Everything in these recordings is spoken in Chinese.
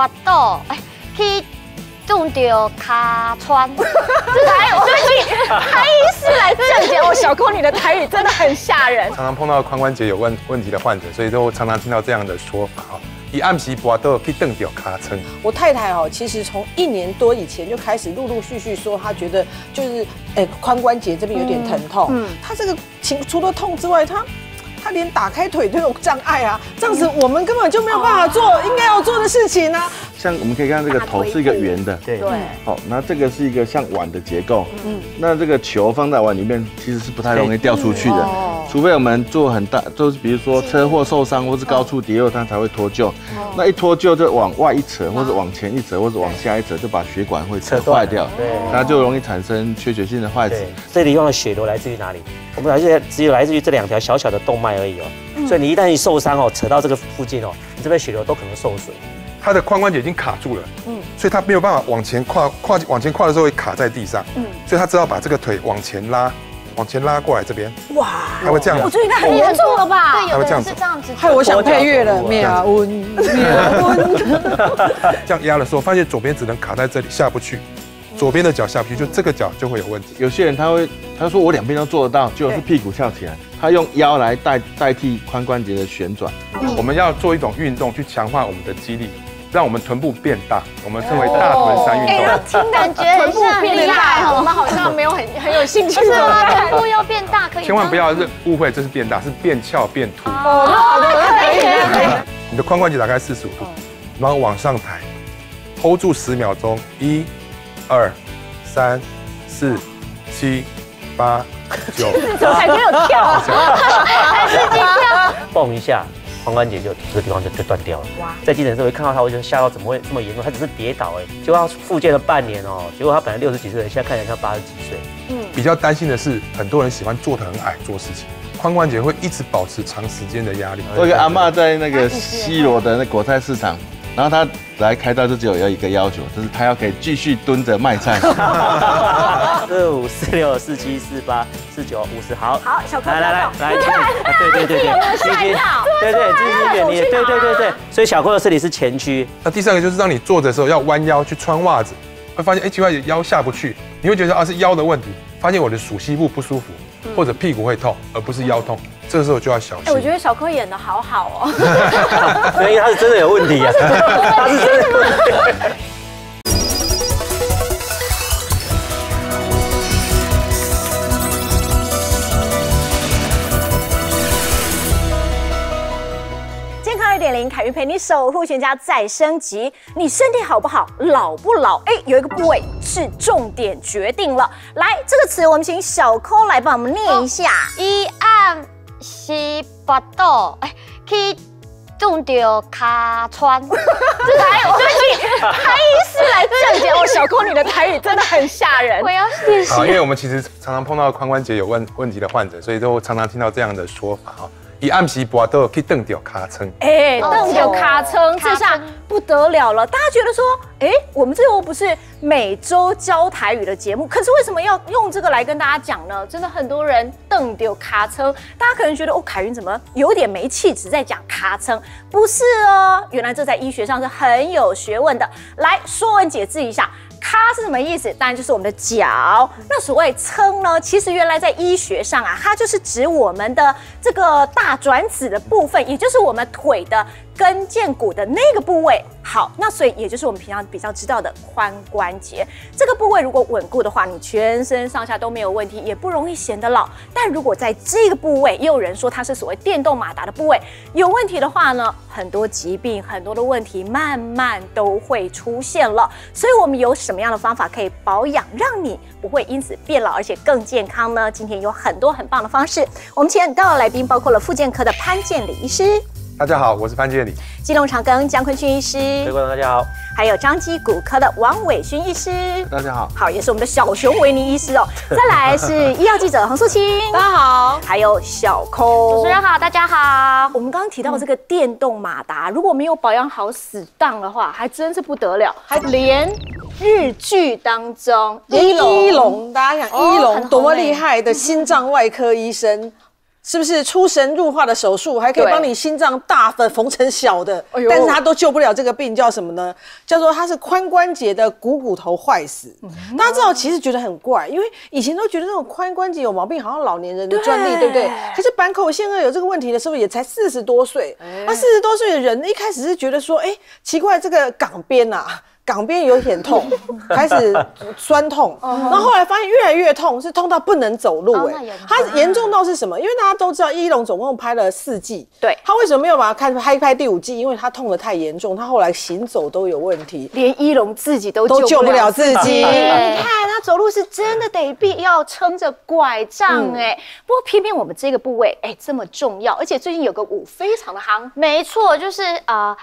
滑倒，哎，去撞到卡穿。这个哎，我们去台医师来讲解。哦，小空，你的台语真的很吓人。常常碰到髋关节有问题的患者，所以都常常听到这样的说法哦。 以暗时跋倒去蹬掉卡撑。我太太哦，其实从1年多以前就开始陆陆续续说，她觉得就是髋关节这边有点疼痛。她这个除了痛之外，她连打开腿都有障碍啊。这样子我们根本就没有办法做应该要做的事情啊。像我们可以看到这个头是一个圆的，对，好，那这个是一个像碗的结构。那这个球放在碗里面其实是不太容易掉出去的。 除非我们做很大，就是比如说车祸受伤或是高处跌落，它才会脱臼。那一脱臼就往外一扯，或者往前一扯，或者往下一扯，就把血管会扯坏掉，对，它就容易产生缺血性的坏死。这里用的血流来自于哪里？我们只有来自于这2条小小的动脉而已哦。所以你一旦一受伤哦，扯到这个附近哦，你这边血流都可能受损。它的髋关节已经卡住了，所以它没有办法往前跨的时候会卡在地上，所以它只好把这个腿往前拉。 往前拉过来这边，哇，还会这样，我觉得应该很严重了吧？对，有的人是这样子，害我想配乐了，秒温，秒温。这样压的时候，发现左边只能卡在这里，下不去，左边的脚下不去，就这个脚就会有问题。有些人他说我2边都做得到，就是屁股翘起来，他用腰来代替髋关节的旋转。我们要做一种运动去强化我们的肌力。 让我们臀部变大，我们称为大臀三运动。哎，听感觉臀部变大，我们好像没有很有兴趣。不是吗？臀部要变大可以？千万不要误会，这是变大，是变翘变凸。哦，好的，可以。你的髋关节打开45度，然后往上抬 ，hold 住10秒钟，1、2、3、4、7、8、9。怎么还没有跳？还是这样？蹦一下。 髋关节就这个地方就断掉了。哇！在急诊室我一看到他，我就吓到，怎么会这么严重？他只是跌倒哎，结果他复健了半年哦，结果他本来60几岁，现在看起来像80几岁。比较担心的是，很多人喜欢坐得很矮做事情，髋关节会一直保持长时间的压力。我有个阿嬷在那个西螺的那果菜市场，然后她来开刀就只有一个要求，就是她要可以继续蹲着卖菜。45、46、47、48、49、50，好。好，小柯，来，对，对，这是远离，对，所以小柯的这里是前屈。那第3个就是让你坐着的时候要弯腰去穿袜子，会发现哎奇怪腰下不去，你会觉得啊是腰的问题，发现我的属膝部不舒服，或者屁股会痛，而不是腰痛，这个时候就要小心。哎，我觉得小柯演的好好哦，所以他是真的有问题啊，他是真的有问题。 凯云陪你守护全家再升级，你身体好不好，老不老？哎，有一个部位是重点决定了。来，这个词我们请小抠来帮我们念一下。一按西巴豆，哎，去撞到卡穿。这个哎，我们请台医师来讲解。哦，小抠，你的台语真的很吓人。我要谢谢。好，因为我们其实常常碰到髋关节有问题的患者，所以都常常听到这样的说法哦。 以暗时跋倒去蹬掉卡撑，哎，蹬掉卡撑，这下不得了了。大家觉得说，哎，我们这又不是每周教台语的节目，可是为什么要用这个来跟大家讲呢？真的很多人蹬掉卡撑，大家可能觉得哦，凯云怎么有点没气质在讲卡撑？不是哦，原来这在医学上是很有学问的。来，说文解字一下。 它是什么意思？当然就是我们的脚。那所谓撑呢，其实原来在医学上啊，它就是指我们的这个大转子的部分，也就是我们腿的跟腱骨的那个部位。好，那所以也就是我们平常比较知道的髋关节这个部位，如果稳固的话，你全身上下都没有问题，也不容易显得老。但如果在这个部位，也有人说它是所谓电动马达的部位，有问题的话呢，很多疾病、很多的问题慢慢都会出现了。所以我们有什么 怎么样的方法可以保养，让你不会因此变老，而且更健康呢？今天有很多很棒的方式。我们今天到的来宾包括了复健科的潘建礼医师，大家好，我是潘建礼；基隆长庚江坤勋医师，各位大家好；还有彰基骨科的王伟勋医师，大家好；好，也是我们的小熊维尼医师哦。再来是医药记者洪素卿，大家好；还有小抠，主持人好，大家好。我们刚刚提到这个电动马达，如果没有保养好、死当的话，还真是不得了，还连。 日剧当中，伊龙，大家想伊龙多么厉害的心脏外科医生，是不是出神入化的手术，还可以帮你心脏大的缝成小的，但是他都救不了这个病，叫什么呢？叫做他是髋关节的股头坏死。大家知道其实觉得很怪，因为以前都觉得那种髋关节有毛病好像老年人的专利， 对不对？可是坂口宪二有这个问题的时候也才40多岁，那40多岁的人一开始是觉得说，哎，奇怪，这个港边啊。 港边有点痛，开始酸痛，然后后来发现越来越痛，是痛到不能走路。它严重到是什么？因为大家都知道，一龙总共拍了4季，对，他为什么没有把它拍第5季？因为他痛得太严重，他后来行走都有问题，连一龙自己都救不了自己。你看他走路是真的得必要撑着拐杖哎，不过偏偏我们这个部位哎这么重要，而且最近有个舞非常的夯，没错，就是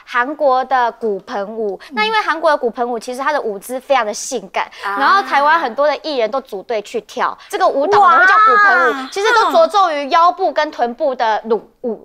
韩国的骨盆舞。那因为韩国的骨盆舞其实它的舞姿非常的性感，然后台湾很多的艺人都组队去跳这个舞蹈，我们叫骨盆舞，其实都着重于腰部跟臀部的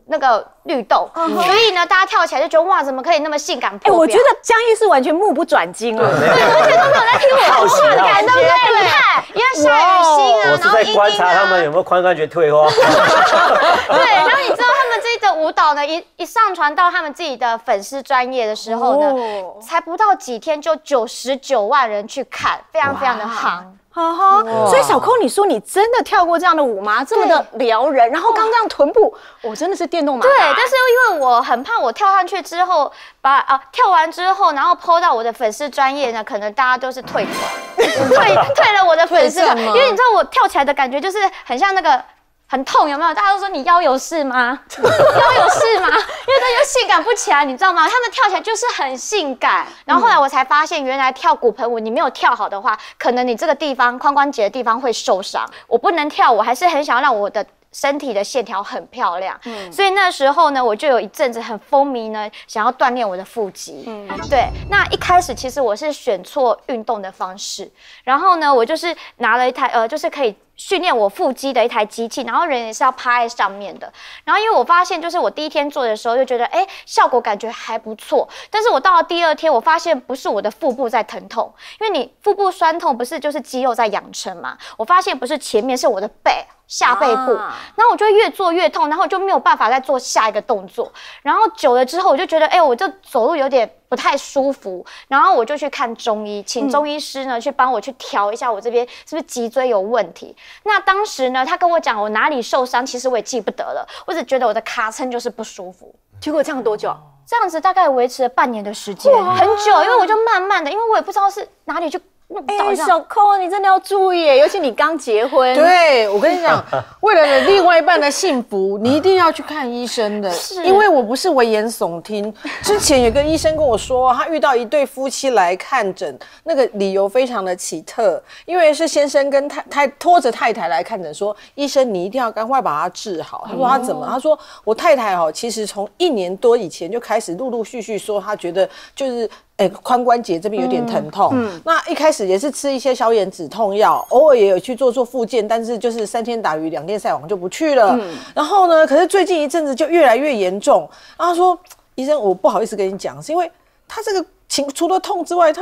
那个律动，所以呢，大家跳起来就觉得哇，怎么可以那么性感破表？我觉得江毅是完全目不转睛了，对，而且都没有在听我说话的感觉，对，因为夏雨欣啊，然后在观察他们有没有髋关节退化。对，然后你知道他们这个舞蹈呢，一上传到他们自己的粉丝专页的时候呢，才不到几天。 就99万人去看，非常非常的夯。所以小蔻，你说你真的跳过这样的舞吗？这么的撩人，然后刚这样臀部，我真的是电动马达。对，但是因为我很怕我跳上去之后，跳完之后，然后po到我的粉丝专页呢，可能大家都是退团，退了我的粉丝团，因为你知道我跳起来的感觉就是很像那个。 很痛有没有？大家都说你腰有事吗？腰有事吗？因为他又性感不起来，你知道吗？他们跳起来就是很性感。然后后来我才发现，原来跳骨盆舞你没有跳好的话，可能你这个地方髋关节的地方会受伤。我不能跳，我还是很想让我的身体的线条很漂亮。所以那时候呢，我就有一阵子很风靡呢，想要锻炼我的腹肌。对。那一开始其实我是选错运动的方式，然后呢，我就是拿了一台就是可以。 训练我腹肌的一台机器，然后人也是要趴在上面的。然后因为我发现，就是我第一天做的时候就觉得，哎，效果感觉还不错。但是我到了第2天，我发现不是我的腹部在疼痛，因为你腹部酸痛不是就是肌肉在养成嘛？我发现不是前面，是我的背。 下背部，然后我就越做越痛，然后我就没有办法再做下一个动作。然后久了之后，我就觉得，哎，我就走路有点不太舒服。然后我就去看中医，请中医师呢去帮我去调一下我这边是不是脊椎有问题。那当时呢，他跟我讲我哪里受伤，其实我也记不得了，我只觉得我的咔蹭就是不舒服。结果这样多久？ 这样子大概维持了半年的时间，很久，因为我就慢慢的，因为我也不知道是哪里就弄到。哎，小蔻，你真的要注意，尤其你刚结婚。对，我跟你讲，为了你另外一半的幸福，你一定要去看医生的。是，因为我不是危言耸听，之前有个医生跟我说，他遇到一对夫妻来看诊，那个理由非常的奇特，因为是先生跟拖着太太来看诊，说医生你一定要赶快把他治好。他说他怎么？他说我太太哦，其实从1年多以前就开始陆续说，他觉得就是髋关节这边有点疼痛。那一开始也是吃一些消炎止痛药，偶尔也有去做复健，但是就是3天打鱼2天晒网就不去了。然后呢，可是最近一阵子就越来越严重。然后他说：“医生，我不好意思跟你讲，是因为他这个除了痛之外，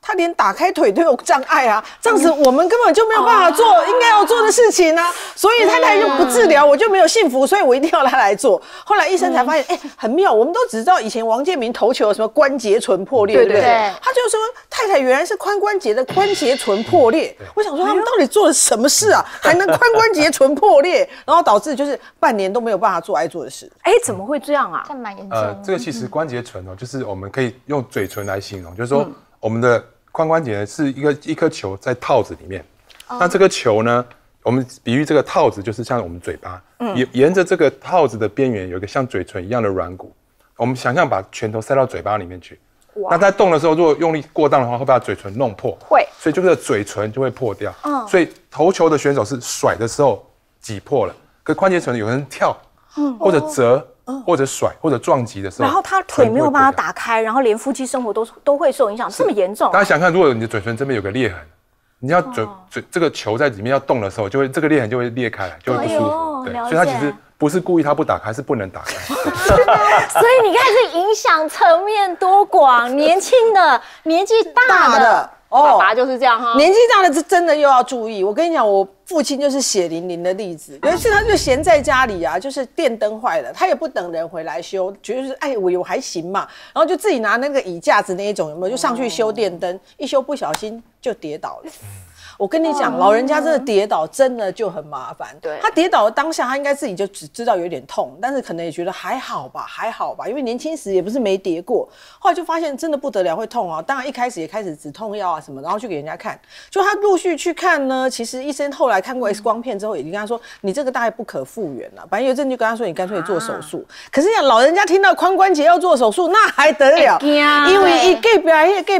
他连打开腿都有障碍啊，这样子我们根本就没有办法做应该要做的事情啊，所以太太就不治疗，我就没有幸福，所以我一定要他来做。后来医生才发现，哎，很妙，我们都只知道以前王建民投球有什么关节唇破裂，对不对？他就说太太原来是髋关节的关节唇破裂，我想说他们到底做了什么事啊，还能髋关节唇破裂，然后导致就是半年都没有办法做爱做的事。哎，怎么会这样啊？这蛮严重。这个其实关节唇哦，就是我们可以用嘴唇来形容，就是说。 我们的髋关节是一颗球在套子里面，那这个球呢，我们比喻这个套子就是像我们嘴巴，沿着这个套子的边缘有一个像嘴唇一样的软骨，我们想象把拳头塞到嘴巴里面去，那在动的时候如果用力过当的话，会把嘴唇弄破，会，所以就是嘴唇就会破掉，所以投球的选手是甩的时候挤破了，可是髋关节唇有人跳，或者折。 或者甩或者撞击的时候，然后他腿没有办法打开，然后连夫妻生活都会受影响，这么严重。大家想看，如果你的嘴唇这边有个裂痕，你要这个球在里面要动的时候，就会这个裂痕就会裂开来，就会不舒服。对，所以它其实不是故意，它不打开，是不能打开。所以你看，这影响层面多广，年轻的、年纪大的。爸爸就是这样哈。年纪大了，这真的又要注意。我跟你讲，我父亲就是血淋淋的例子。有一次，他就闲在家里啊，就是电灯坏了，他也不等人回来修，觉得、就是哎，我还行嘛，然后就自己拿那个椅架子那一种，有没有就上去修电灯？一修不小心就跌倒了。我跟你讲，老人家真的跌倒，真的就很麻烦。对，他跌倒的当下，他应该自己就只知道有点痛，但是可能也觉得还好吧，还好吧，因为年轻时也不是没跌过。后来就发现真的不得了，会痛啊！当然一开始也开始止痛药啊什么，然后去给人家看。就他陆续去看呢，其实医生后来看过 X 光片之后，也跟他说，你这个大概不可复原了。反正有阵就跟他说，你干脆做手术。可是老人家听到髋关节要做手术，那还得了？因为他隔壁、隔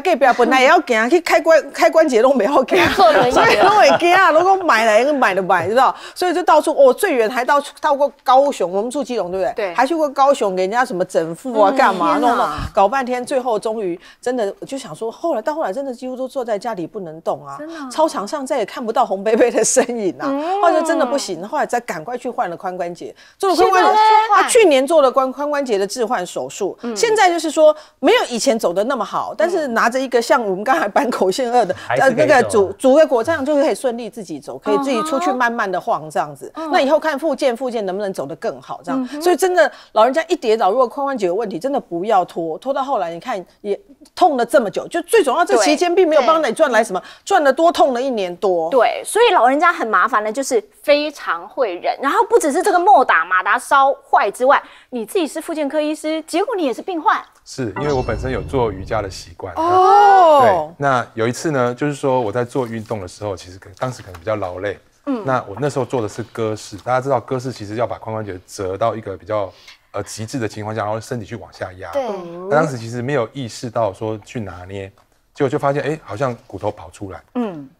壁本来也要行去开关节都没。要给，所以都会给啊！如果买来跟买的买，知道？所以就到处，我最远还到过高雄，我们住基隆，对不对？对，还去过高雄给人家什么整复啊，干嘛弄弄，搞半天，最后终于真的就想说，后来真的几乎都坐在家里不能动啊，操场上再也看不到红贝贝的身影啊，后来就真的不行，后来再赶快去换了髋关节，做了髋关节，他去年做了髋关节的置换手术，现在就是说没有以前走的那么好，但是拿着一个像我们刚才坂口宪二的那个。煮个果酱就可以顺利自己走，可以自己出去慢慢的晃这样子。那以后看复健能不能走得更好这样。所以真的老人家一跌倒，如果髋关节有问题，真的不要拖到后来，你看也痛了这么久。就最重要，这期间并没有帮你赚来什么，赚得多痛了1年多。对，所以老人家很麻烦的就是非常会忍。然后不只是这个马达烧坏之外，你自己是复健科医师，结果你也是病患。是因为我本身有做瑜伽的习惯哦。对，那有一次呢，就是说我在做运动的时候，其实当时可能比较劳累。那我那时候做的是鸽式，大家知道鸽式其实要把髋关节折到一个比较极致的情况下，然后身体去往下压。对。那当时其实没有意识到说去拿捏，结果就发现哎，好像骨头跑出来。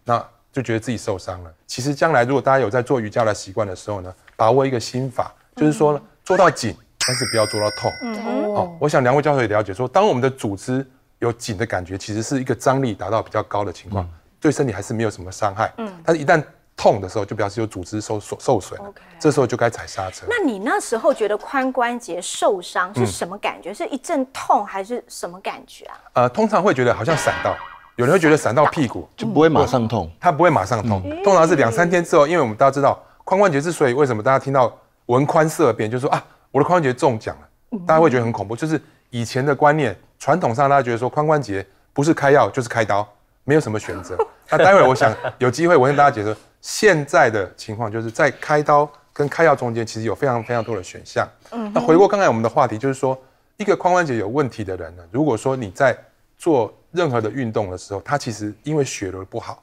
那就觉得自己受伤了。其实将来如果大家有在做瑜伽的习惯的时候呢，把握一个心法，就是说做到紧。但是不要做到痛。我想2位教授也了解说，当我们的组织有紧的感觉，其实是一个张力达到比较高的情况，对身体还是没有什么伤害。但是一旦痛的时候，就表示有组织受损了。这时候就该踩刹车。那你那时候觉得髋关节受伤是什么感觉？是一阵痛还是什么感觉啊？通常会觉得好像闪到，有人会觉得闪到屁股，就不会马上痛。它不会马上痛，通常是2、3天之后，因为我们大家知道髋关节之所以为什么大家听到闻髋色变，就说啊。我的髋关节中奖了，大家会觉得很恐怖。就是以前的观念，传统上大家觉得说髋关节不是开药就是开刀，没有什么选择。那待会我想有机会我跟大家解释，现在的情况就是在开刀跟开药中间，其实有非常非常多的选项。那回过刚才我们的话题，就是说一个髋关节有问题的人呢，如果说你在做任何的运动的时候，他其实因为血流不好，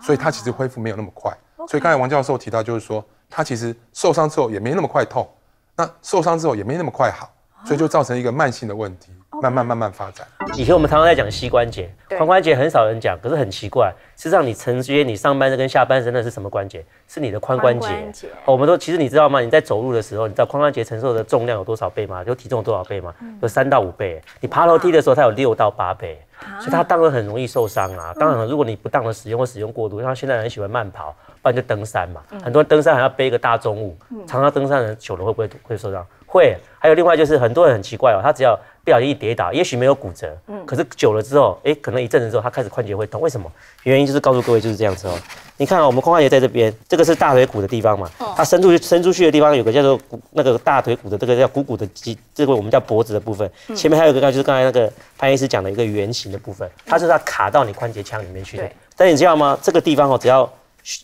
所以他其实恢复没有那么快。所以刚才王教授提到，就是说他其实受伤之后也没那么快痛。那受伤之后也没那么快好，所以就造成一个慢性的问题，慢慢发展。以前我们常常在讲膝关节，髋关节很少人讲，可是很奇怪，事实上你承接你上半身跟下半身的是什么关节？是你的髋关节。我们都其实你知道吗？你在走路的时候，你知道髋关节承受的重量有多少倍吗？有体重有多少倍吗？有3到5倍。你爬楼梯的时候，它有6到8倍。所以它当然很容易受伤啊！当然，如果你不当的使用或使用过度，像现在人喜欢慢跑，不然就登山嘛。很多人登山还要背一个大重物，常常登山人久了会不会受伤？会。还有另外就是很多人很奇怪哦，他只要不小心一跌倒，也许没有骨折，可是久了之后，哎，可能一阵子之后，他开始髋节会痛。为什么？原因就是告诉各位就是这样子哦。你看啊，我们髋关节在这边，这个是大腿骨的地方嘛，它伸出去的地方有个叫做那个大腿骨的这个叫股骨的肌，这个我们叫脖子的部分。前面还有一个就是刚才那个潘医师讲的一个圆形的部分，它就是它卡到你髋节腔里面去的。但你知道吗？这个地方哦，只要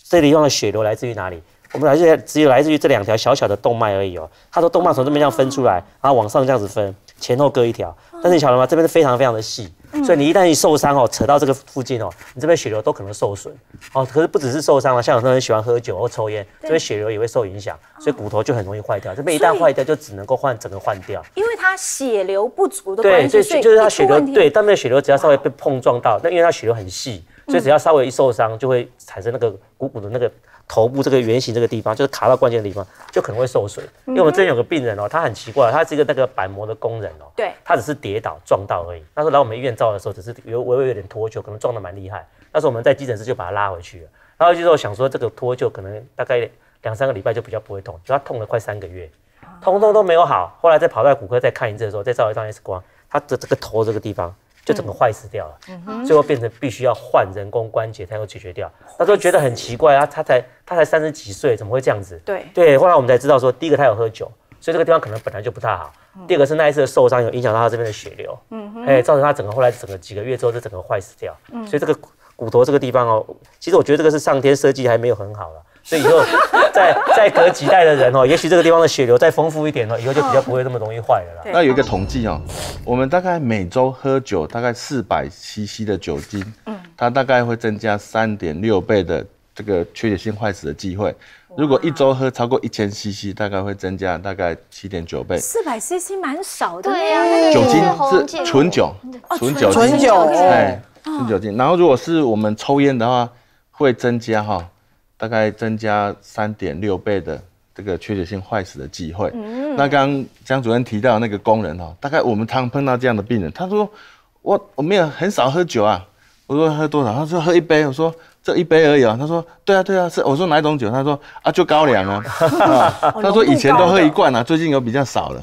这地方的血流来自于哪里？我们只有来自于这2条小的动脉而已哦。它说动脉从这边这样分出来，然后往上这样子分，前后各1条。但是你晓得吗？这边是非常非常的细。所以你一旦一受伤哦，扯到这个附近哦，你这边血流都可能受损哦。可是不只是受伤了，像有些人喜欢喝酒或抽烟，这边血流也会受影响，所以骨头就很容易坏掉。这边一旦坏掉，就只能够整个换掉。因为它血流不足的关系，对，所以就是它血流对，但那个血流只要稍微被碰撞到，那因为它血流很细，所以只要稍微一受伤，就会产生那个股的那个头部这个圆形这个地方，就是卡到关键的地方，就可能会受损。因为我们之前有个病人哦，他很奇怪，他是一个那个板模的工人哦，对，他只是跌倒撞到而已。那时候来我们医院照的时候，只是微微有点脱臼，可能撞得蛮厉害。那时候我们在急诊室就把他拉回去了。拉回去之后想说这个脱臼可能大概2、3个礼拜就比较不会痛，就他痛了快3个月，痛都没有好。后来再跑到骨科再看一次的时候，再照一张 X 光，他的这个头这个地方就整个坏死掉了，最后变成必须要换人工关节才能解决掉。那时候觉得很奇怪啊，他才30几岁，怎么会这样子？对，后来我们才知道说，第一个他有喝酒，所以这个地方可能本来就不太好；第二个是那一次的受伤有影响到他这边的血流，造成他后来几个月之后就整个坏死掉。所以这个骨头这个地方哦，其实我觉得这个是上天设计还没有很好了。 所以以后再隔几代的人哦，也许这个地方的血流再丰富一点哦，以后就比较不会那么容易坏了啦。那有一个统计哦，我们大概每周喝酒大概400 CC 的酒精，它大概会增加3.6倍的这个缺血性坏死的机会。如果一周喝超过1000 CC， 大概会增加大概7.9倍。400 CC 蛮少的，对呀，酒精是纯酒，纯酒，哎，纯酒精。然后如果是我们抽烟的话，会增加哈。 大概增加3.6倍的这个缺血性坏死的机会。那刚刚江主任提到那个工人哦，大概我们常碰到这样的病人，他说我没有很少喝酒啊，我说喝多少？他说喝1杯，我说这1杯而已啊。他说对啊，是我说哪一种酒？他说啊就高粱啊，他说以前都喝1罐啊，最近有比较少了。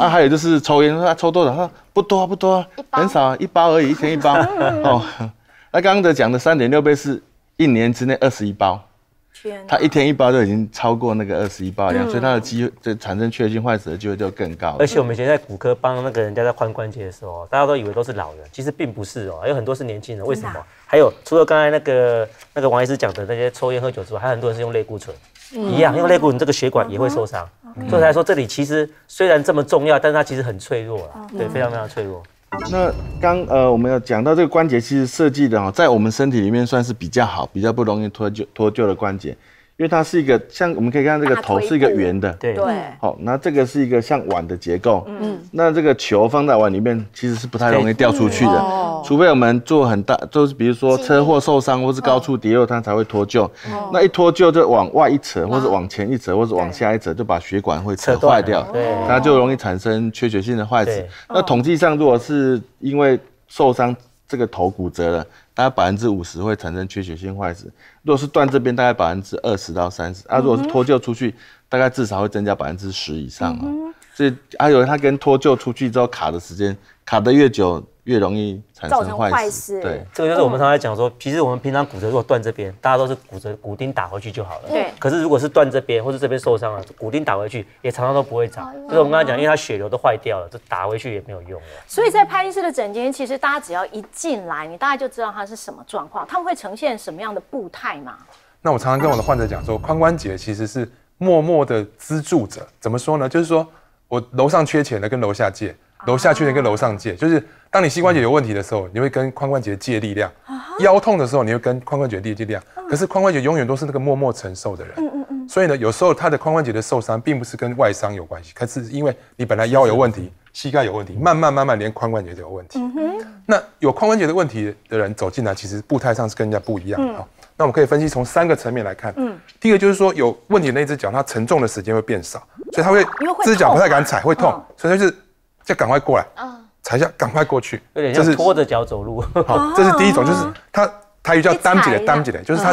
啊还有就是抽烟，说抽多少？他说不多啊，很少啊，1包而已，1天1包。哦，那刚刚讲的3.6倍是1年之内21包。 他1天1包就已经超过那个21包量，所以他的机会就产生缺血性坏死的机会就更高。而且我们以前在骨科帮那个人家在换关节的时候，大家都以为都是老人，其实并不是哦，有很多是年轻人。为什么？还有除了刚才那个王医师讲的那些抽烟喝酒之外，还有很多人是用类固醇，一样用类固醇，这个血管也会受伤。所以才说这里其实虽然这么重要，但是它其实很脆弱了，对，非常非常脆弱。 那我们有讲到这个关节，其实设计的哦，在我们身体里面算是比较好、比较不容易脱臼的关节，因为它是一个像我们可以看到这个头是一个圆的，对，好，那这个是一个像碗的结构，那这个球放在碗里面其实是不太容易掉出去的，除非我们做很大，就是比如说车祸受伤或是高处跌落，它才会脱臼。那一脱臼就往外一扯，或者往前一扯，或者往下一扯，就把血管会扯坏掉，它就容易产生缺血性的坏死。那统计上，如果是因为受伤这个头骨折了，大概50%会产生缺血性坏死。如果是断这边，大概20%到30%。啊，如果是脱臼出去，大概至少会增加10%以上啊。所以还有它跟脱臼出去之后卡的时间，卡得越久越容易产生坏死。对，这个就是我们常常讲说，其实我们平常骨折如果断这边，大家都是骨折骨钉打回去就好了。对。可是如果是断这边或是这边受伤了，骨钉打回去也常常都不会长。就是我们刚才讲，因为它血流都坏掉了，就打回去也没有用了。所以在潘医师的诊间，其实大家只要一进来，你大概就知道它是什么状况，他们会呈现什么样的步态嘛？那我常常跟我的患者讲说，髋关节其实是默默的资助者。怎么说呢？就是说我楼上缺钱的跟楼下借。 楼下缺钱跟楼上借，就是当你膝关节有问题的时候，你会跟髋关节借力量；腰痛的时候，你会跟髋关节借力量。可是髋关节永远都是那个默默承受的人。所以呢，有时候他的髋关节的受伤，并不是跟外伤有关系，可是因为你本来腰有问题，膝盖有问题，慢慢连髋关节都有问题。那有髋关节的问题的人走进来，其实步态上是跟人家不一样的。那我们可以分析从3个层面来看。第一个就是说有问题的那只脚，它承重的时间会变少，所以它会这只脚不太敢踩，会痛，所以就是。 就赶快过来啊！踩一下，赶快过去，有点像拖着脚走路。好，这是第一种，就是他台语叫担起来，担起来，就是他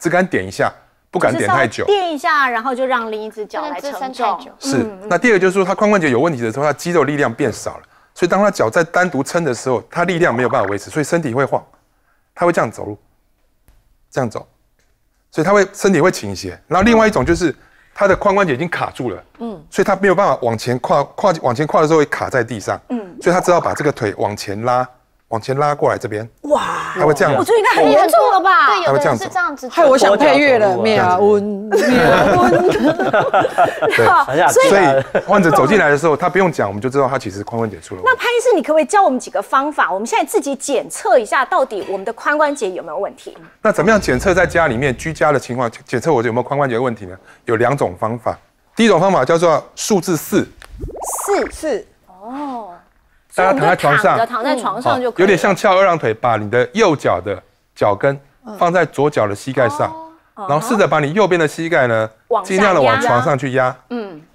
只敢点一下，不敢点太久。垫一下，然后就让另一只脚来承重。是。那第二个就是说，他髋关节有问题的时候，他肌肉力量变少了，所以当他脚在单独撑的时候，他力量没有办法维持，所以身体会晃，他会这样走路，这样走，所以他会身体会倾斜。然后另外一种就是。 他的髋关节已经卡住了，所以他没有办法往前跨的时候会卡在地上，所以他只好把这个腿往前拉过来这边，哇，他会这样，我觉得应该很严重了吧？对，有的人是这样子，害我想配乐了，对，所以患者走进来的时候，他不用讲，我们就知道他其实髋关节出了问题。那潘医师，你可不可以教我们几个方法？我们现在自己检测一下，到底我们的髋关节有没有问题？那怎么样检测在家里面居家的情况检测我有没有髋关节问题呢？有2种方法，第一种方法叫做数字4，哦。 大家躺在床上就有点像翘二郎腿，把你的右脚的脚跟放在左脚的膝盖上，然后试着把你右边的膝盖呢，尽量的往床上去压。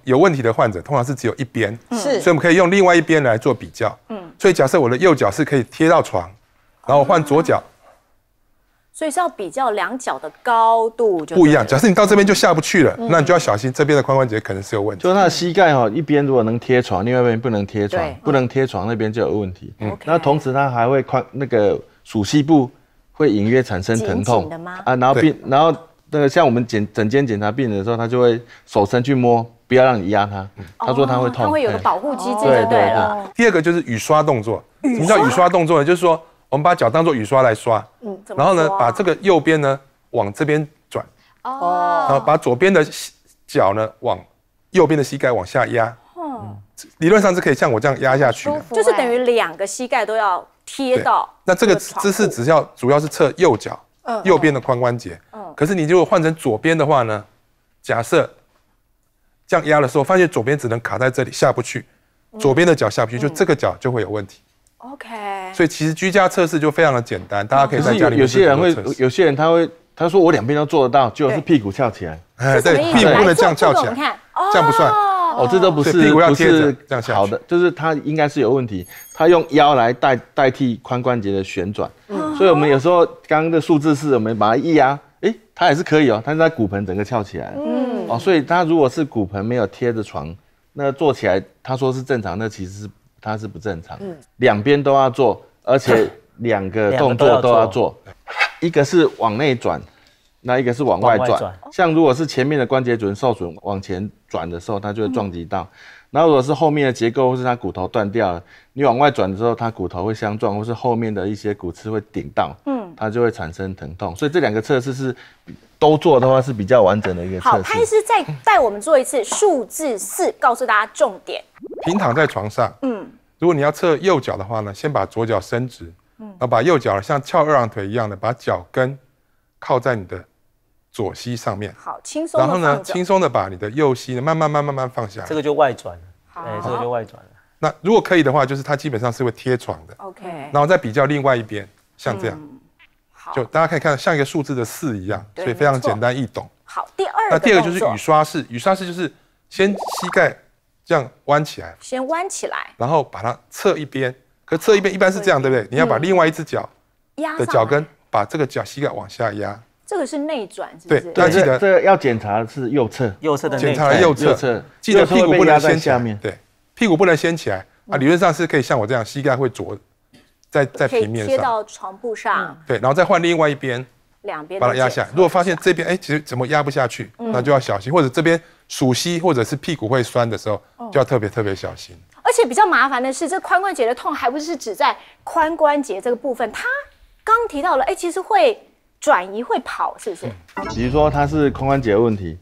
有问题的患者通常是只有一边，所以我们可以用另外一边来做比较。所以假设我的右脚是可以贴到床，然后我换左脚，所以是要比较两脚的高度就不一样。假设你到这边就下不去了，那你就要小心这边的髋关节可能是有问题。就是他的膝盖哈，一边如果能贴床，另外一边不能贴床，不能贴床那边就有问题。那同时他还会那个属膝部会隐约产生疼痛啊，然后那个像我们诊间检查病人的时候，他就会手伸去摸，不要让你压他。他说他会痛，他会有个保护机制，对对了。第二个就是雨刷动作，什么叫雨刷动作呢？就是说。 我们把脚当做雨刷来刷，然后呢，把这个右边呢往这边转，哦，然后把左边的脚呢往右边的膝盖往下压，理论上是可以像我这样压下去的，就是等于两个膝盖都要贴到。那这个姿势主要是测右脚，右边的髋关节，可是你如果换成左边的话呢，假设这样压的时候，发现左边只能卡在这里下不去，左边的脚下不去，就这个脚就会有问题。 OK， 所以其实居家测试就非常的简单，大家可以在家里面。有些人他说我两边都做得到，就是屁股翘起来。哎，对，屁股不能这样翘起来，这样不算。哦，这都不是屁股要贴着这样翘的，就是他应该是有问题。他用腰来代替髋关节的旋转，所以我们有时候刚刚的数字是我们把它一压，哎，它也是可以哦，但是它骨盆整个翘起来。哦，所以他如果是骨盆没有贴着床，那做起来他说是正常，那其实是。 它是不正常，两边都要做，而且两个动作都要做，一个是往内转，那一个是往外转。像如果是前面的关节组受损往前转的时候，它就会撞击到；然后如果是后面的结构或是它骨头断掉了，你往外转的时候，它骨头会相撞，或是后面的一些骨刺会顶到，它就会产生疼痛。所以这两个测试是。 都做的话是比较完整的一个测试。好，潘医师再带我们做一次数字4，告诉大家重点。平躺在床上，如果你要测右脚的话呢，先把左脚伸直，然后把右脚像翘二郎腿一样的把脚跟靠在你的左膝上面。好，轻松。然后呢，轻松的把你的右膝慢慢放下。这个就外转了，哎，这个就外转了。那如果可以的话，就是它基本上是会贴床的。OK。然后再比较另外一边，像这样。 就大家可以看，像一个数字的4一样，所以非常简单易懂。好，第二个就是雨刷式，雨刷式就是先膝盖这样弯起来，先弯起来，然后把它侧一边，可侧一边一般是这样，对不对？你要把另外一只脚的脚跟，把这个脚膝盖往下压。这个是内转，是不是？对，要记得这个要检查的是右侧的内转，检查的右侧，记得屁股不能先下面，对，屁股不能掀起来啊，理论上是可以像我这样，膝盖会着。 在平面上贴到床铺上，对，然后再换另外一边，两边把它压下。如果发现这边哎，其实怎么压不下去，那就要小心，或者这边属膝或者是屁股会酸的时候，就要特别小心。而且比较麻烦的是，这髋关节的痛还不是只在髋关节这个部分，它刚提到了哎，其实会转移会跑，是不是？比如说它是髋关节的问题，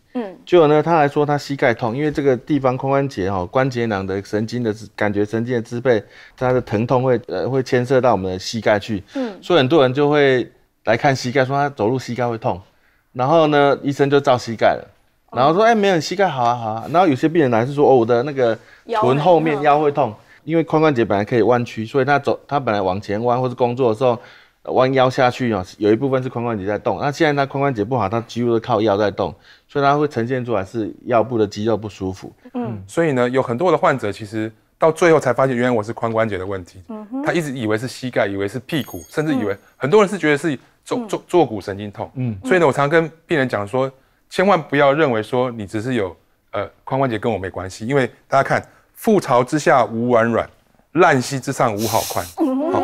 就呢他来说他膝盖痛，因为这个地方髋关节哦，关节囊的神经的感觉神经的支配，它的疼痛会牵涉到我们的膝盖去，所以很多人就会来看膝盖，说他走路膝盖会痛，然后呢医生就照膝盖了，然后说哎没有膝盖好啊，然后有些病人来是说哦我的那个臀后面腰会痛，因为髋关节本来可以弯曲，所以他本来往前弯或是工作的时候。 弯腰下去哦，有一部分是髋关节在动。那现在他髋关节不好，他几乎都靠腰在动，所以他会呈现出来是腰部的肌肉不舒服。所以呢，有很多的患者其实到最后才发现，原来我是髋关节的问题。他一直以为是膝盖，以为是屁股，甚至以为、很多人是觉得是坐骨神经痛。所以呢，我常跟病人讲说，千万不要认为说你只是有髋关节跟我没关系，因为大家看覆巢之下无完卵。 烂膝之上无好髋，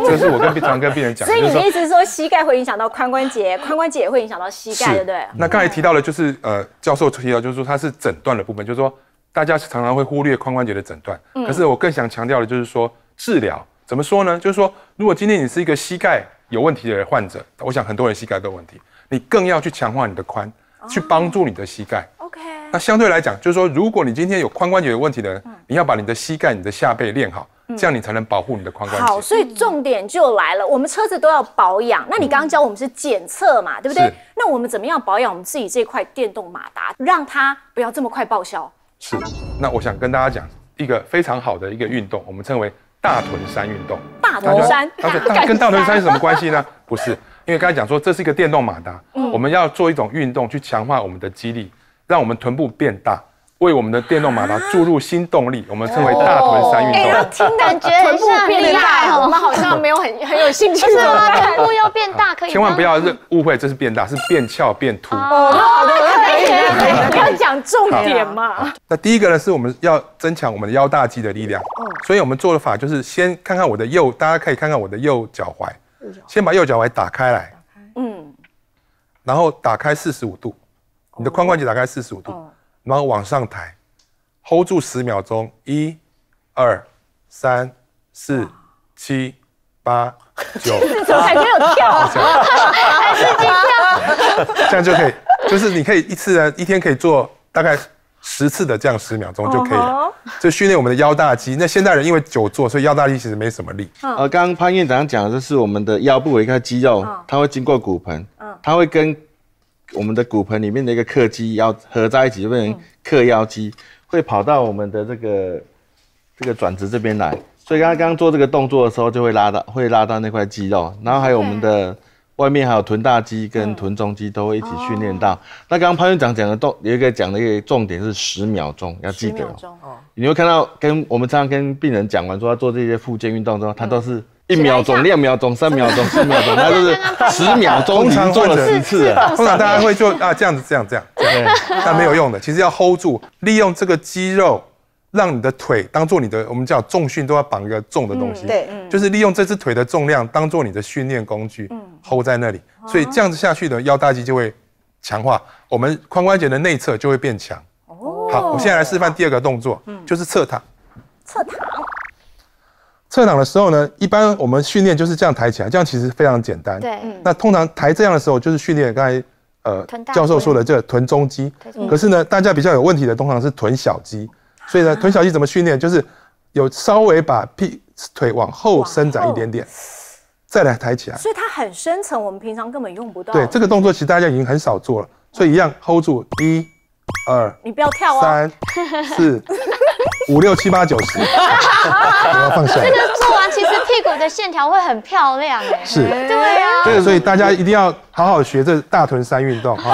这是我常跟病人讲。所以你的意思是说，膝盖会影响到髋关节，髋关节也会影响到膝盖，对不对？那刚才提到的就是教授提到就是说它是诊断的部分，就是说大家常常会忽略髋关节的诊断。可是我更想强调的就是说治疗怎么说呢？就是说如果今天你是一个膝盖有问题的患者，我想很多人膝盖都有问题，你更要去强化你的髋，去帮助你的膝盖。OK。那相对来讲，就是说如果你今天有髋关节有问题的人，你要把你的膝盖、你的下背练好。 这样你才能保护你的髋关节。好，所以重点就来了，我们车子都要保养。那你刚刚教我们是检测嘛，对不对？那我们怎么样保养我们自己这块电动马达，让它不要这么快报销？是。那我想跟大家讲一个非常好的一个运动，我们称为大屯山运动。大屯山，跟大屯山有什么关系呢？不是，因为刚才讲说这是一个电动马达，我们要做一种运动去强化我们的肌力，让我们臀部变大。为我们的电动马达注入新动力，我们称为大臀三运动。哎，听感觉很厉害哦，我们好像没有很有兴趣。是吗？臀部又变大，可以？千万不要误会，这是变大，是变翘变凸。哦，可以，要讲重点嘛。那第一个呢，是我们要增强我们的腰大肌的力量。所以我们做的法就是先看看我的右，大家可以看看我的右脚踝，先把右脚踝打开来，嗯，然后打开45度，你的髋关节打开45度。 然后往上抬 ，hold 住10秒钟，1、2、3、4、7、8、9，怎么感觉有跳啊？还是跳？这样就可以，就是你可以一次呢，一天可以做大概10次的这样10秒钟就可以了。就训练我们的腰大肌。那现代人因为久坐，所以腰大肌其实没什么力。刚刚潘院长讲的就是我们的腰部有一块肌肉，它会经过骨盆，它会跟 我们的骨盆里面的一个髁肌要合在一起，就变成髁腰肌，会跑到我们的这个转子这边来。所以刚刚做这个动作的时候，就会拉到那块肌肉，然后还有我们的外面还有臀大肌跟臀中肌都会一起训练到。那刚刚潘院长讲的有一个重点是10秒钟，要记得哦。你会看到跟我们常常跟病人讲完说要做这些复健运动之后，他都是 1秒钟、2秒钟、3秒钟、4秒钟，它就是10秒钟，已经做了10次了。通常大家会做啊这样子，但没有用的。其实要 hold 住，利用这个肌肉，让你的腿当做你的，我们叫重训都要绑一个重的东西，对，就是利用这只腿的重量当做你的训练工具，hold 在那里。所以这样子下去的腰大肌就会强化，我们髋关节的内侧就会变强。哦，好，我现在来示范第二个动作，就是侧躺。侧躺。 侧躺的时候呢，一般我们训练就是这样抬起来，这样其实非常简单。对，那通常抬这样的时候，就是训练刚才教授说的这个臀中肌。可是呢，大家比较有问题的通常是臀小肌，所以呢，臀小肌怎么训练？就是有稍微把腿往后伸展一点点，再来抬起来。所以它很深层，我们平常根本用不到。对，这个动作其实大家已经很少做了，所以一样 hold 住1、2，你不要跳啊，3、4。 5、6、7、8、9、10，我要放下。这个做完，其实屁股的线条会很漂亮哎。是，对啊。对，所以大家一定要好好学这大臀三运动哈。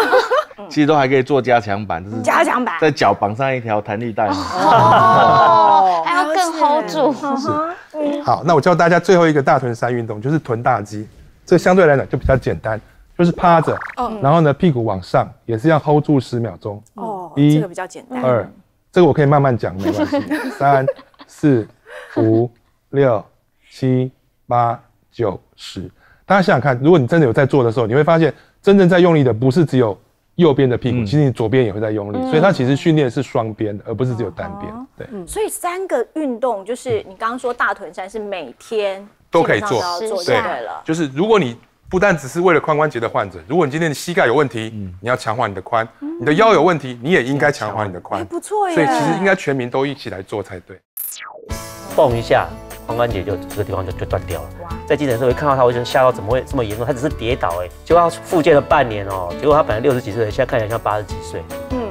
其实都还可以做加强版，就是加强版，在脚绑上一条弹力带。哦，还要更 hold 住。是。好，那我教大家最后一个大臀三运动，就是臀大肌。这相对来讲就比较简单，就是趴着，然后呢屁股往上，也是要 hold 住10秒钟。哦，这个比较简单。2。 这个我可以慢慢讲，没关系。3、4、5、6、7、8、9、10。大家想想看，如果你真的有在做的时候，你会发现，真正在用力的不是只有右边的屁股，其实你左边也会在用力。所以它其实训练是双边的，而不是只有单边。对。所以3个运动，就是你刚刚说大臀三是每天都可以做，对了。就是如果你 不但只是为了髋关节的患者，如果你今天的膝盖有问题，你要强化你的髋；你的腰有问题，你也应该强化你的髋。不错耶！所以其实应该全民都一起来做才对。蹦一下，髋关节就这个地方就断掉了。在急诊室会看到他，我就吓到，怎么会这么严重？他只是跌倒哎，结果他复健了半年哦，结果他本来60几岁，现在看起来像80几岁。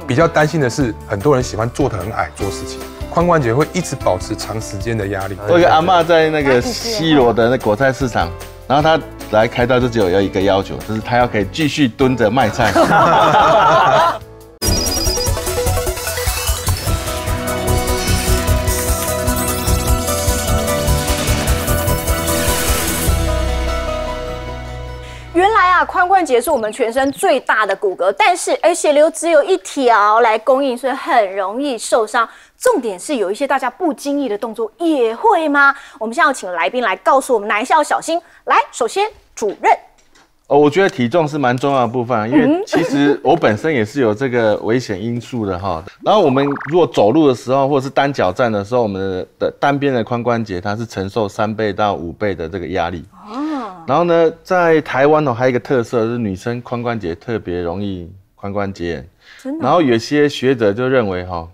比较担心的是，很多人喜欢坐得很矮做事情，髋关节会一直保持长时间的压力。我有个阿嬷在那个西螺的那果菜市场，然后她 来开刀就只有一个要求，就是他要可以继续蹲着卖菜。原来啊，髋关节是我们全身最大的骨骼，但是血流只有一条来供应，所以很容易受伤。 重点是有一些大家不经意的动作也会吗？我们现在要请来宾来告诉我们哪一些要小心。来，首先主任，我觉得体重是蛮重要的部分，因为其实我本身也是有这个危险因素的哈。然后我们如果走路的时候，或者是单脚站的时候，我们的单边的髋关节它是承受3倍到5倍的这个压力。哦。然后呢，在台湾还有一个特色是女生髋关节特别容易髋关节炎。真的。然后有些学者就认为哈，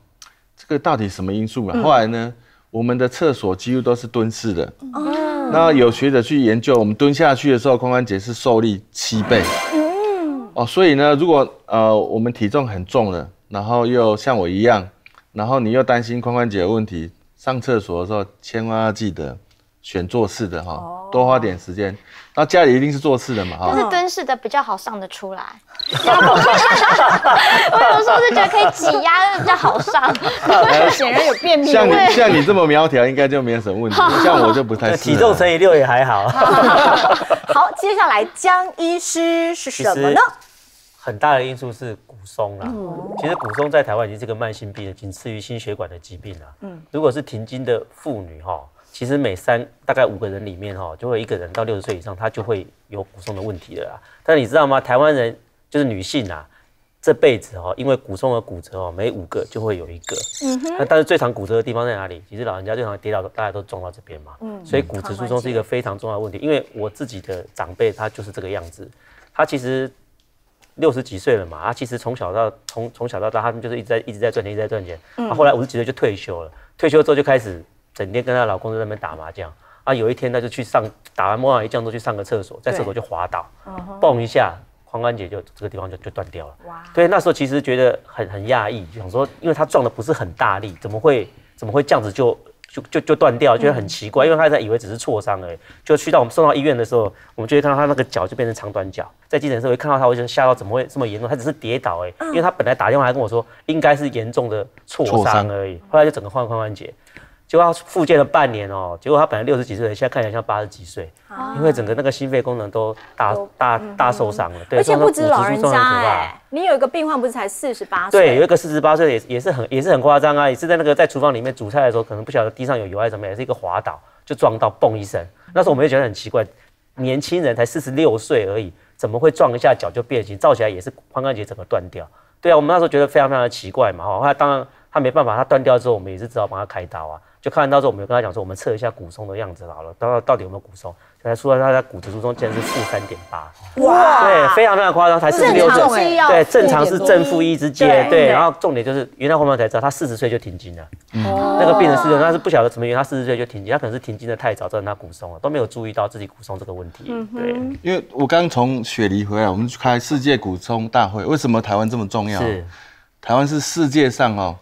这个到底什么因素啊？后来呢，我们的厕所几乎都是蹲式的。哦，那有学者去研究，我们蹲下去的时候，髋关节是受力7倍。嗯，哦，所以呢，如果我们体重很重了，然后又像我一样，然后你又担心髋关节有问题，上厕所的时候千万要记得选做事的哈，多花点时间。那家里一定是做事的嘛哈。但是蹲式的比较好上得出来。我有时候就觉得可以挤压比较好上。显然有便秘。像你这么苗条，应该就没有什么问题。像我就不太。体重乘以6也还好。好，接下来江医师是什么呢？很大的因素是骨松啦。其实骨松在台湾已经是个慢性病了，仅次于心血管的疾病啦。如果是停经的妇女哈。 其实大概五个人里面哈，就会有1个人到60岁以上，他就会有骨松的问题了啦。但你知道吗？台湾人就是女性啊，这辈子哈，因为骨松而骨折哦，每5个就会有1个。那但是最常骨折的地方在哪里？其实老人家最常跌倒，大家都撞到这边嘛。所以骨质疏松是一个非常重要的问题。因为我自己的长辈他就是这个样子，他其实60几岁了嘛，他其实从小到大，他们就是一直在赚钱，一直在赚钱。他后来50几岁就退休了，退休之后就开始。 整天跟她老公在那边打麻将啊，有一天她就打完麻将之后去上个厕所，在厕所就滑倒，蹦一下，髋关节就这个地方就断掉了。哇！对，那时候其实觉得很讶异，想说，因为她撞的不是很大力，怎么会这样子就断掉，觉得很奇怪，因为她在以为只是挫伤而已。就去到我们送到医院的时候，我们就会看到她那个脚就变成长短脚，在急诊室我一看到她，我就吓到，怎么会这么严重？她只是跌倒而已，因为她本来打电话还跟我说应该是严重的挫伤而已，后来就整个换髋关节。 结果他复健了半年哦，结果他本来60几岁，现在看起来像80几岁，因为整个那个心肺功能都大受伤了。对，而且不止老人家哎，你有一个病患不是才48岁？对，有一个48岁也是很夸张啊，也是在那个在厨房里面煮菜的时候，可能不晓得地上有油还是什么，也是一个滑倒就撞到，嘣一声。那时候我们就觉得很奇怪，年轻人才46岁而已，怎么会撞一下脚就变形？照起来也是髋关节整个断掉。对啊，我们那时候觉得非常奇怪嘛。后来当然他没办法，他断掉之后，我们也是只好帮他开刀啊。 就看到时候，我们有跟他讲说，我们测一下骨松的样子好了，到底有没有骨松？才出来他的骨质疏松竟然是-3.8，哇，对，非常夸张，才46岁，对，正常是正-1之间，对。然后重点就是，原来后面才知道他40岁就停经了，那个病人40岁，但是不晓得什么原因，他40岁就停经，他可能是停经的太早，造成他骨松了，都没有注意到自己骨松这个问题。对，因为我刚从雪梨回来，我们去开世界骨松大会，为什么台湾这么重要？是，台湾是世界上哦。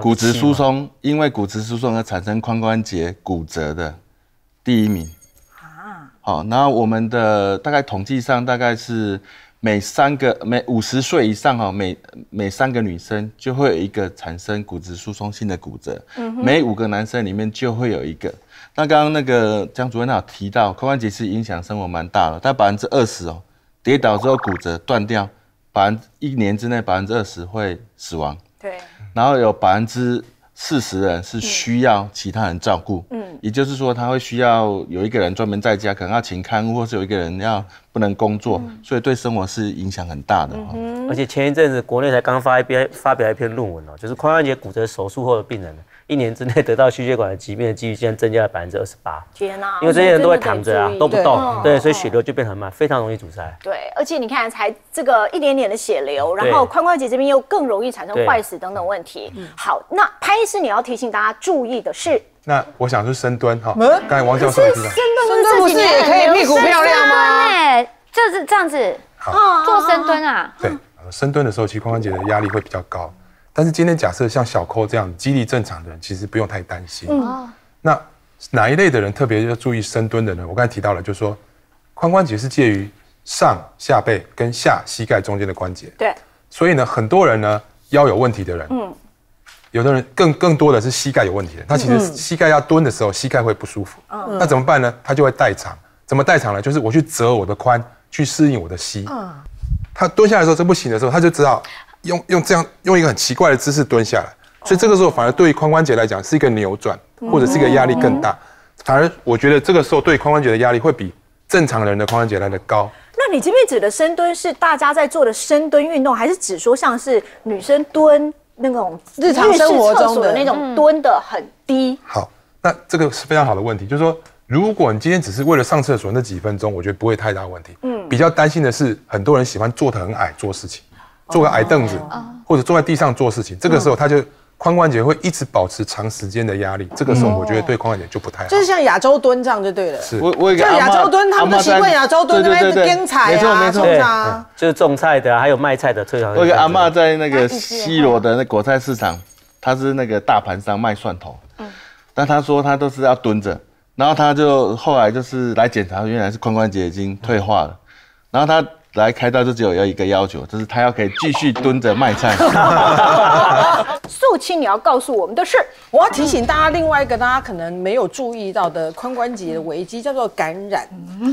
骨质疏松，因为骨质疏松而产生髋关节骨折的第1名啊。好，那我们的大概统计上大概是每50岁以上哈，每3个女生就会有1个产生骨质疏松性的骨折，每5个男生里面就会有1个。那刚刚那个江主任有提到，髋关节是影响生活蛮大的，但20%哦，跌倒之后骨折断掉，1年之内20%会死亡。对。 然后有40%的人是需要其他人照顾，也就是说他会需要有一个人专门在家，可能要请看护，或是有一个人要不能工作，所以对生活是影响很大的。而且前一阵子国内才刚发表一篇论文哦，就是髋关节骨折手术后的病人，1年之内得到心血管的疾病的几率竟然增加了28%。天哪！因为这些人都会躺着啊，都不动，对，所以血流就变很慢，非常容易阻塞。对，而且你看才这个1点点的血流，然后髋关节这边又更容易产生坏死等等问题。 好，那潘医师，你要提醒大家注意的是，那我想是深蹲哈，刚才王教授也知道，深蹲不是也可以屁股漂亮吗？就是这样子，做深蹲啊。对，深蹲的时候，其实髋关节的压力会比较高，但是今天假设像小抠这样肌力正常的人，其实不用太担心。那哪一类的人特别要注意深蹲的呢？我刚才提到了，就是说髋关节是介于上下背跟下膝盖中间的关节。对，所以呢，很多人呢。 腰有问题的人，有的人更多的是膝盖有问题的人，他其实膝盖要蹲的时候，膝盖会不舒服，那怎么办呢？他就会代偿。怎么代偿呢？就是我去折我的髋，去适应我的膝。他蹲下来的时候，这不行的时候，他就只好用一个很奇怪的姿势蹲下来。所以这个时候反而对于髋关节来讲是一个扭转，或者是一个压力更大。反而我觉得这个时候对髋关节的压力会比正常人的髋关节来得高。 那你这边指的深蹲是大家在做的深蹲运动，还是指说像是女生蹲那种日常生活中的那种蹲的很低？好，那这个是非常好的问题，就是说，如果你今天只是为了上厕所那几分钟，我觉得不会太大问题。比较担心的是，很多人喜欢坐得很矮做事情，坐个矮凳子，或者坐在地上做事情，这个时候他就。 髋关节会一直保持长时间的压力，这个时候我觉得对髋关节就不太好。就是像亚洲蹲这样就对了。是，我像亚洲蹲，他们都习惯亚洲蹲，那边跟菜啊、种菜啊，就是种菜的，还有卖菜的最常。我有阿嬤在那个西罗的那果菜市场，她是那个大盘商卖蒜头，但她说她都是要蹲着，然后他就后来就是来检查，原来是髋关节已经退化了。然后他来开刀就只有一个要求，就是他要可以继续蹲着卖菜。素卿，你要告诉我们的是，我要提醒大家另外一个大家可能没有注意到的髋关节的危机，叫做感染。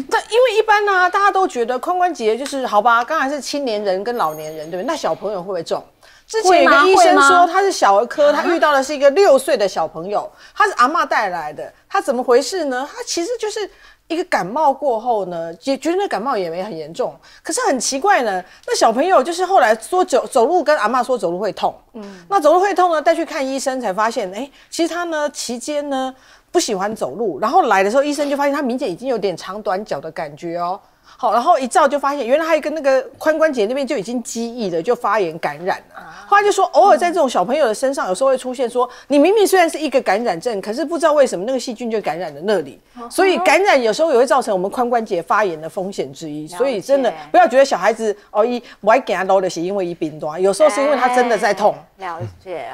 但因为一般呢、大家都觉得髋关节就是好吧，刚才是青年人跟老年人，对不对？那小朋友会不会中？ 之前有个医生说他是小儿科，他遇到的是一个6岁的小朋友，他是阿嬷带来的，他怎么回事呢？他其实就是一个感冒过后呢，也觉得那感冒也没很严重，可是很奇怪呢，那小朋友就是后来说走路跟阿嬷说走路会痛，那走路会痛呢，带去看医生才发现，哎，其实他呢期间呢不喜欢走路，然后来的时候医生就发现他明显已经有点长短脚的感觉哦。 好，然后一照就发现，原来还有一个那个髋关节那边就已经积液了，就发炎感染了。后来就说，偶尔在这种小朋友的身上，有时候会出现说，你明明虽然是一个感染症，可是不知道为什么那个细菌就感染了那里。所以感染有时候也会造成我们髋关节发炎的风险之一。所以真的不要觉得小孩子哦，一歪给他揉的是因为一病多，有时候是因为他真的在痛。了解，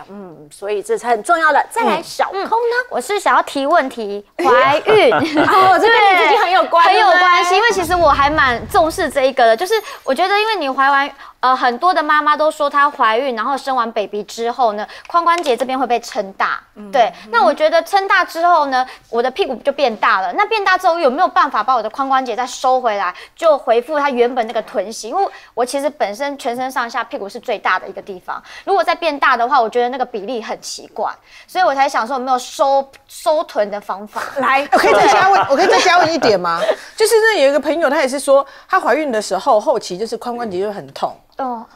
所以这是很重要的。再来，小空呢，我是想要提问题，怀孕，哦，这跟你自己很有关，很有关系，因为其实我还 蛮重视这一个的，就是我觉得，因为你怀完，很多的妈妈都说她怀孕，然后生完 baby 之后呢，髋关节这边会被撑大，对。那我觉得撑大之后呢，我的屁股就变大了。那变大之后有没有办法把我的髋关节再收回来，就恢复它原本那个臀型？因为我其实本身全身上下屁股是最大的一个地方，如果再变大的话，我觉得那个比例很奇怪，所以我才想说有没有收臀的方法。来，我可以再加问一点吗？就是那有一个朋友，他也是 说她怀孕的时候，后期就是髋关节就很痛。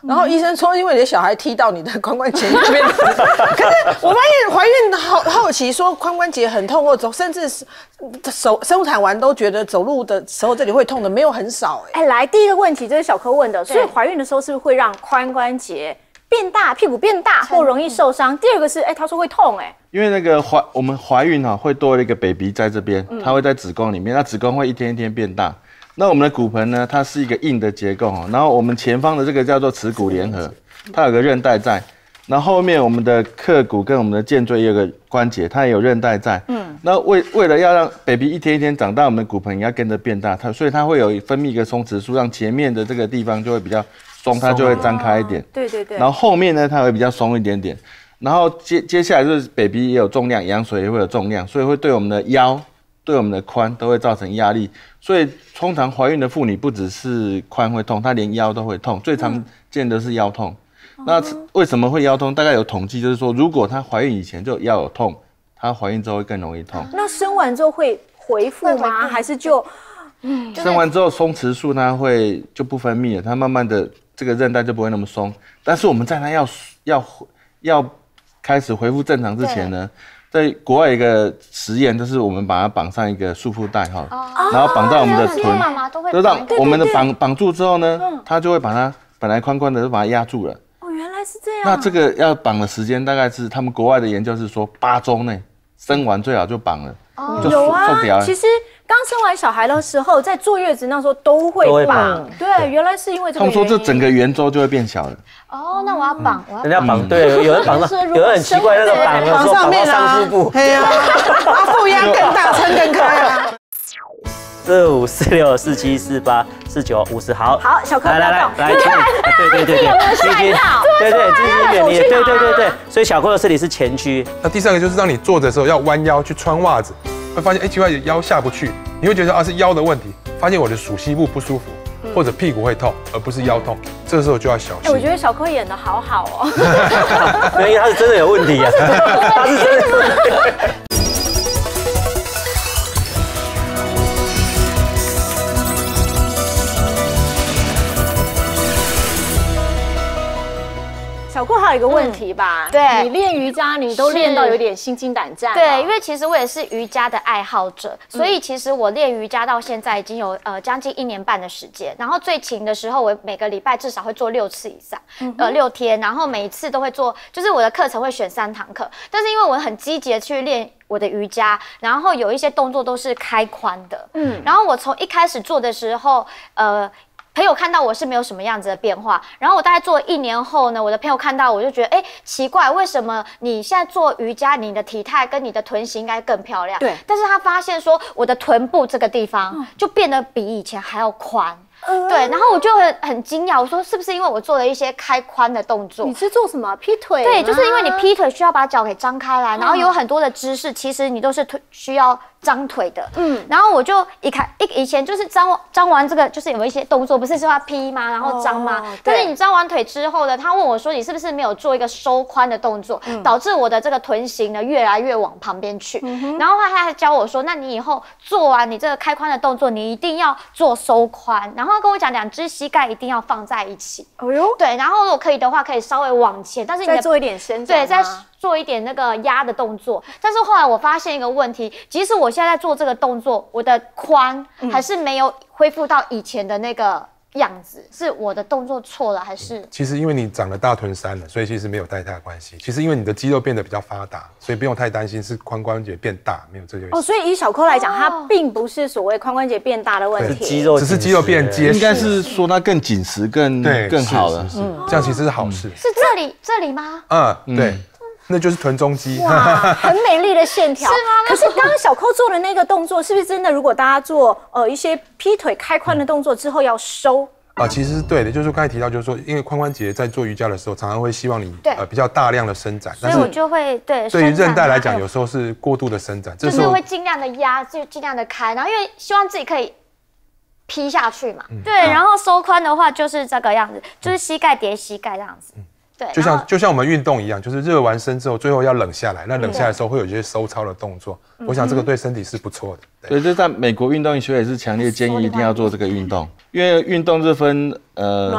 然后医生说，因为你的小孩踢到你的髋关节那边，可是我发现怀孕后期说髋关节很痛，或走甚至是生产完都觉得走路的时候这里会痛的没有很少哎、欸。来，第一个问题这是小柯问的，所以怀孕的时候是不是会让髋关节变大、屁股变大或容易受伤？第二个是哎、他说会痛哎、欸，因为那个我们怀孕哈、会多了一个 baby 在这边，它会在子宫里面，那子宫会一天一天变大。 那我们的骨盆呢？它是一个硬的结构哈，然后我们前方的这个叫做耻骨联合，它有个韧带在，然后后面我们的髁骨跟我们的肩椎也有个关节，它也有韧带在。那为了要让 baby 一天一天长大，我们的骨盆也要跟着变大，所以它会有分泌一个松弛素，让前面的这个地方就会比较松，它就会张开一点。对对对。然后后面呢，它会比较松一点点。然后接下来就是 baby 也有重量，羊水也会有重量，所以会对我们的腰、对我们的髋都会造成压力。 所以，通常怀孕的妇女不只是髋会痛，她连腰都会痛，最常见的是腰痛。那为什么会腰痛？大概有统计，就是说，如果她怀孕以前就腰有痛，她怀孕之后会更容易痛。那生完之后会恢复吗？还是就，生完之后松弛素它会就不分泌了，它慢慢的这个韧带就不会那么松。但是我们在它要开始恢复正常之前呢？ 在国外有一个实验，就是我们把它绑上一个束缚带哈，然后绑到我们的臀，就让我们的绑住之后呢，它就会把它本来宽宽的就把它压住了。哦，原来是这样。那这个要绑的时间大概是他们国外的研究是说8周内生完最好就绑了。哦，有啊，其实刚生完小孩的时候，在坐月子那时候都会绑。对，原来是因为这个。他们说这整个圆周就会变小了。 哦，那我要绑，人家绑对，有人绑到，有人很奇怪那种绑，有时候绑到上腹部，对啊，腹压更大，撑更开啊。45、46、47、48、49、50，好，好，小柯来，对，所以小柯的身体是前屈。那第三个就是让你坐着的时候要弯腰去穿袜子，会发现哎奇怪腰下不去，你会觉得啊是腰的问题，发现我的属膝部不舒服。 或者屁股会痛，而不是腰痛，这时候就要小心。我觉得小柯演的好好哦，因为他是真的有问题啊，他是真的。小柯还有一个问题吧，对，你练瑜伽，你都练到有点心惊胆战。对，因为其实我也是瑜伽的爱好者，所以其实我练瑜伽到现在已经有将近1年半的时间。然后最勤的时候，我每个礼拜至少会做6次以上，6天，然后每一次都会做，就是我的课程会选3堂课，但是因为我很积极的去练 我的瑜伽，然后有一些动作都是开髋的，然后我从一开始做的时候，朋友看到我是没有什么样子的变化。然后我大概做了1年后呢，我的朋友看到我就觉得，哎，奇怪，为什么你现在做瑜伽，你的体态跟你的臀型应该更漂亮？对。但是他发现说，我的臀部这个地方就变得比以前还要宽。 对，然后我就很惊讶，我说是不是因为我做了一些开髋的动作？你是做什么？劈腿？对，就是因为你劈腿需要把脚给张开来，然后有很多的姿势，其实你都是需要张腿的。嗯，然后我就以前就是张完这个，就是有一些动作，不是说要劈吗？然后张吗？但是你张完腿之后呢，他问我说你是不是没有做一个收髋的动作，导致我的这个臀型呢越来越往旁边去。然后他还教我说，那你以后做完你这个开髋的动作，你一定要做收髋，然后。 他跟我讲，2只膝盖一定要放在一起。哎呦，对，然后如果可以的话，可以稍微往前，但是你再做一点伸展，对，再做一点那个压的动作。但是后来我发现一个问题，即使我现在在做这个动作，我的髋还是没有恢复到以前的那个样子，是我的动作错了还是？其实因为你长了大臀三了，所以其实没有太大关系。其实因为你的肌肉变得比较发达，所以不用太担心是髋关节变大，没有这个。哦，所以以小扣来讲，它并不是所谓髋关节变大的问题，肌肉只是肌肉变结实，应该是说它更紧实、更好了。嗯，这样其实是好事。是这里吗？嗯，对。 那就是臀中肌，哇，很美丽的线条，是吗？可是刚刚小扣做的那个动作，是不是真的？如果大家做一些劈腿、开髋的动作之后要收啊，其实是对的。就是刚才提到，就是说，因为髋关节在做瑜伽的时候，常常会希望你比较大量的伸展，所以我就会对。对于韧带来讲，有时候是过度的伸展，就是会尽量的压，就尽量的开，然后因为希望自己可以。 劈下去嘛，对，然后收髋的话就是这个样子，就是膝盖叠膝盖这样子，对，就像我们运动一样，就是热完身之后，最后要冷下来，那冷下来的时候会有一些收操的动作，我想这个对身体是不错的。对，就在美国运动医学也是强烈建议一定要做这个运动，因为运动是分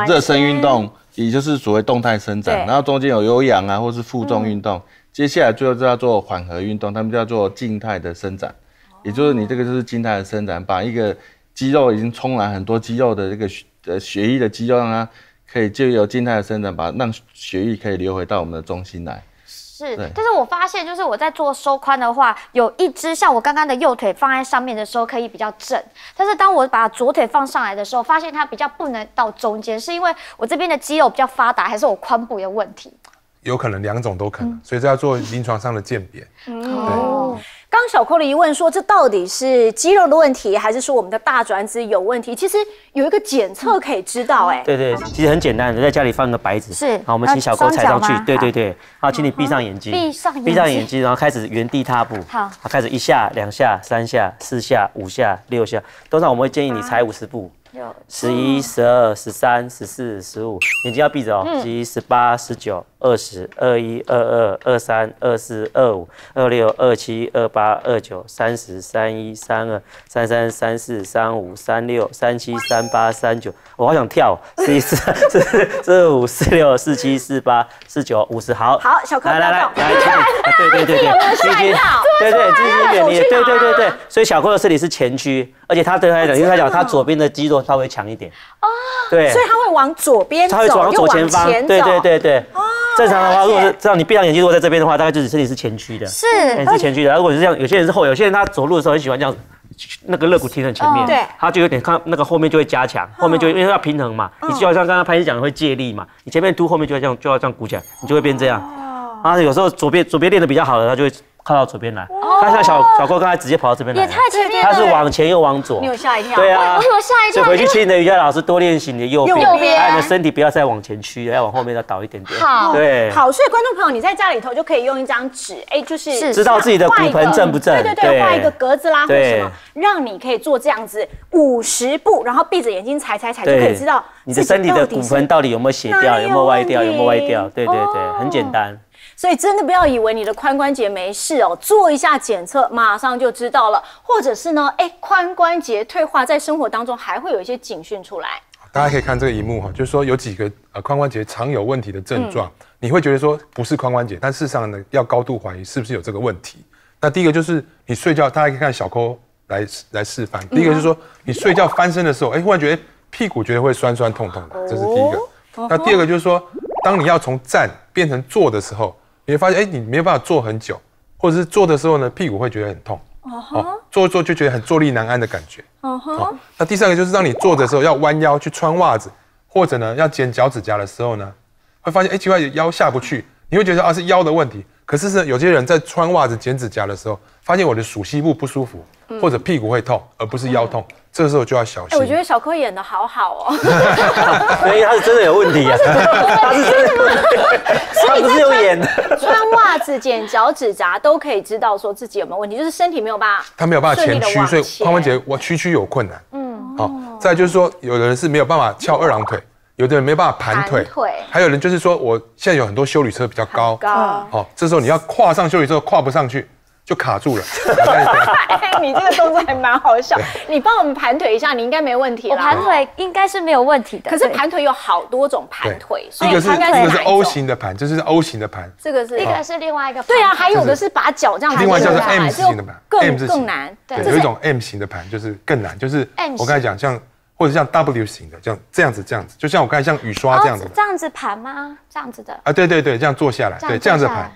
热身运动，也就是所谓动态伸展，然后中间有有氧啊或是负重运动，接下来最后就要做缓和运动，他们叫做静态的伸展，也就是你这个就是静态的伸展，把一个。 肌肉已经充满很多肌肉的这个血液的肌肉，让它可以借由静态的伸展，让血液可以流回到我们的中心来。是，但是我发现就是我在做收髋的话，有一只像我刚刚的右腿放在上面的时候可以比较正，但是当我把左腿放上来的时候，发现它比较不能到中间，是因为我这边的肌肉比较发达，还是我髋部有问题？有可能2种都可能，所以这要做临床上的鉴别。哦。 刚小扣的疑问说，这到底是肌肉的问题，还是说我们的大转子有问题？其实有一个检测可以知道，哎，对对，其实很简单，就在家里放个白纸，是，好，我们请小扣踩上去，对对对，好，请你闭上眼睛，闭上眼睛，然后开始原地踏步，好，开始1下、2下、3下、4下、5下、6下，通常我们会建议你踩50步。 11、12、13、14、15，眼睛要闭着哦。11、12、13、14、15、16、17、18、19、20、21、22、23、24、25、26、27、28、29、30、31、32、33、34、35、36、37、38、39。我好想跳，11、12、13、14、15、16、17、18、19、20。好，好，小扣，来，对对对对，对，所以小扣的这里是前屈，而且他对他来讲，因为他讲他左边的肌肉。 稍微强一点哦，对，所以它会往左边走，它会往左前方，对。哦，正常的话，如果是这样，你闭上眼睛，如果在这边的话，大概就是身体是前屈的，是前屈的。如果是这样，有些人是后，有些人他走路的时候很喜欢这样子，那个肋骨贴在前面，对，他就有点看那个后面就会加强，后面就因为要平衡嘛，你就好像刚刚潘医师讲的会借力嘛，你前面凸，后面就要这样鼓起来，你就会变这样。啊，有时候左边练得比较好的，他就会。 靠到左边来，看像小扣刚才直接跑到这边来，也太前面了。他是往前又往左，你有吓一跳。对啊，我有吓一跳。所以回去请你的瑜伽老师多练习你的右边，哎，你的身体不要再往前屈，要往后面再倒一点点。好，对，好。所以观众朋友，你在家里头就可以用一张纸，哎，就是知道自己的骨盆正不正，对，画一个格子啦，或什么，让你可以做这样子50步，然后闭着眼睛踩，就可以知道你的身体的骨盆到底有没有斜掉，有没有歪掉，有没有歪掉。对，很简单。 所以真的不要以为你的髋关节没事哦，做一下检测马上就知道了。或者是呢，髋关节退化在生活当中还会有一些警讯出来。大家可以看这个荧幕哈，就是说有几个髋关节常有问题的症状，你会觉得说不是髋关节，但事实上呢要高度怀疑是不是有这个问题。那第一个就是你睡觉，大家可以看小扣来示范。第一个就是说你睡觉翻身的时候，忽然觉得屁股觉得会酸酸痛痛的，这是第一个。那第二个就是说，当你要从站变成坐的时候。 你会发现，你没有办法坐很久，或者是坐的时候呢，屁股会觉得很痛。哦，坐一坐就觉得很坐立难安的感觉。那第三个就是让你坐的时候要弯腰去穿袜子，或者呢要剪脚趾甲的时候呢，会发现奇怪腰下不去，你会觉得啊是腰的问题。可是呢有些人在穿袜子剪指甲的时候，发现我的属膝部不舒服，或者屁股会痛，而不是腰痛。 这时候就要小心。我觉得小柯演的好好哦，所以他是真的有问题啊，他是真的有问题，他不是有演的。穿袜子、剪脚趾甲都可以知道说自己有没有问题，就是身体没有办法，他没有办法前屈，所以髋关节我屈有困难。好，再就是说，有的人是没有办法翘二郎腿，有的人没办法盘腿，还有人就是说，我现在有很多休旅车比较高，好，这时候你要跨上休旅车跨不上去。 就卡住了。你这个动作还蛮好笑，你帮我们盘腿一下，你应该没问题啦。我盘腿应该是没有问题的。可是盘腿有好多种盘腿，所以一个是 O 型的盘，这是 O 型的盘。这个是一个是另外一个。对啊，还有的是把脚这样。另外叫做 M 型的盘，更难。对，有一种 M 型的盘就是更难，就是我刚才讲像或者像 W 型的，这样子，就像我刚才像雨刷这样子。这样子盘吗？这样子的。啊，对，这样坐下来，对，这样子盘。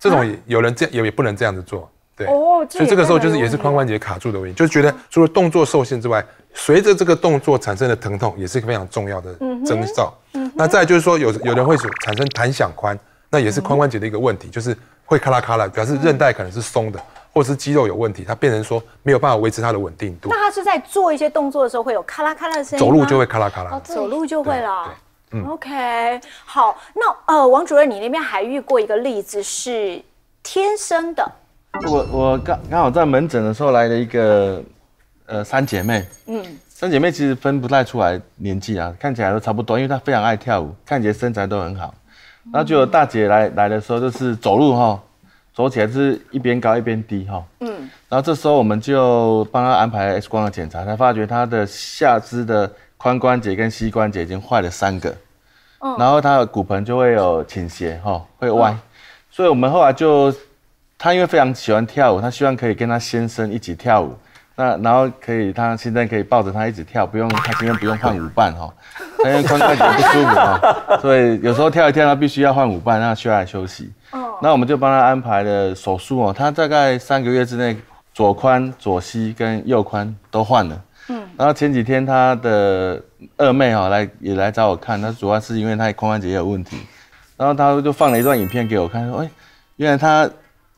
这种有人这样也不能这样子做，对，所以这个时候就是也是髋关节卡住的问题，就是觉得除了动作受限之外，随着这个动作产生的疼痛也是非常重要的征兆。那再来就是说，有人会产生弹响髋，那也是髋关节的一个问题，就是会咔啦咔啦，表示韧带可能是松的，或者是肌肉有问题，它变成说没有办法维持它的稳定度。那它是在做一些动作的时候会有咔啦咔啦的声音吗？走路就会咔啦咔啦，走路就会了。 OK， 好，那王主任，你那边还遇过一个例子是天生的。我刚好在门诊的时候来了一个三姐妹，三姐妹其实分不太出来年纪啊，看起来都差不多，因为她非常爱跳舞，看起来身材都很好。然后就有大姐来的时候就是走路哈，走起来是一边高一边低哈，然后这时候我们就帮她安排 X 光的检查，才发觉她的下肢的。 髋关节跟膝关节已经坏了3个，然后他的骨盆就会有倾斜，会歪，所以我们后来就，他因为非常喜欢跳舞，他希望可以跟他先生一起跳舞，那然后可以他先生可以抱着他一起跳，不用他先生不用换舞伴因为髋关节不舒服所以有时候跳一跳他必须要换舞伴，让他需要来休息。那我们就帮他安排了手术他大概3个月之内，左髋、左膝跟右髋都换了。 然后前几天他的二妹也来找我看，她主要是因为她髋关节也有问题，然后她就放了一段影片给我看，说哎，原来她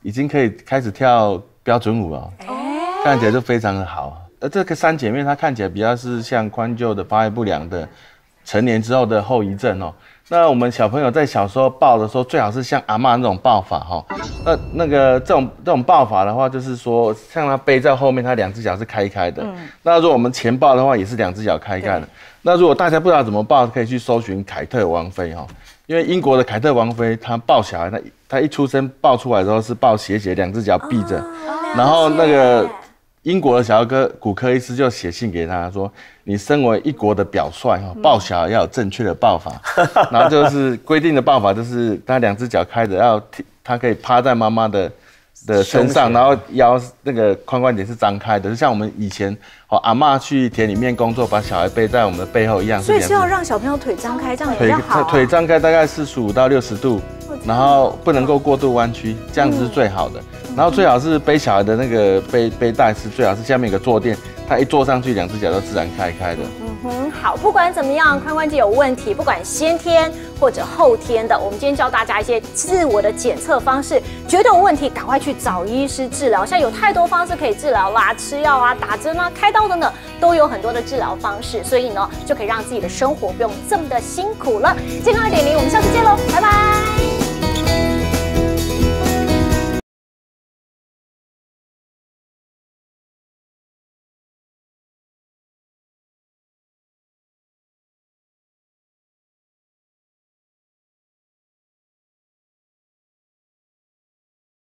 已经可以开始跳标准舞了，看起来就非常的好。这个三姐妹她看起来比较是像髋臼的发育不良的成年之后的后遗症哦。那我们小朋友在小时候抱的时候，最好是像阿嬷那种抱法那这种抱法的话，就是说像他背在后面，他2只脚是开开的。那如果我们前抱的话，也是2只脚开开的。那如果大家不知道怎么抱，可以去搜寻凯特王妃因为英国的凯特王妃，她抱小孩，她一出生抱出来之后是抱斜斜，2只脚闭着，然后英国的小儿科骨科医师就写信给他说：“你身为一国的表率抱小孩要有正确的抱法，然后就是规定的抱法，就是他2只脚开着，要他可以趴在妈妈的身上，然后腰髋关节是张开的，就像我们以前阿嬷去田里面工作，把小孩背在我们的背后一样。所以是要让小朋友腿张开，这样比较好。腿张开大概45到60度，然后不能够过度弯曲，这样子是最好的。” 然后最好是背小孩的背带是最好是下面有个坐垫，他一坐上去2只脚都自然开的。好，不管怎么样，髋关节有问题，不管先天或者后天的，我们今天教大家一些自我的检测方式，觉得有问题赶快去找医师治疗。现在有太多方式可以治疗啦，吃药啊、打针啊、开刀等等，都有很多的治疗方式，所以就可以让自己的生活不用这么的辛苦了。健康2.0，我们下次见喽，拜拜。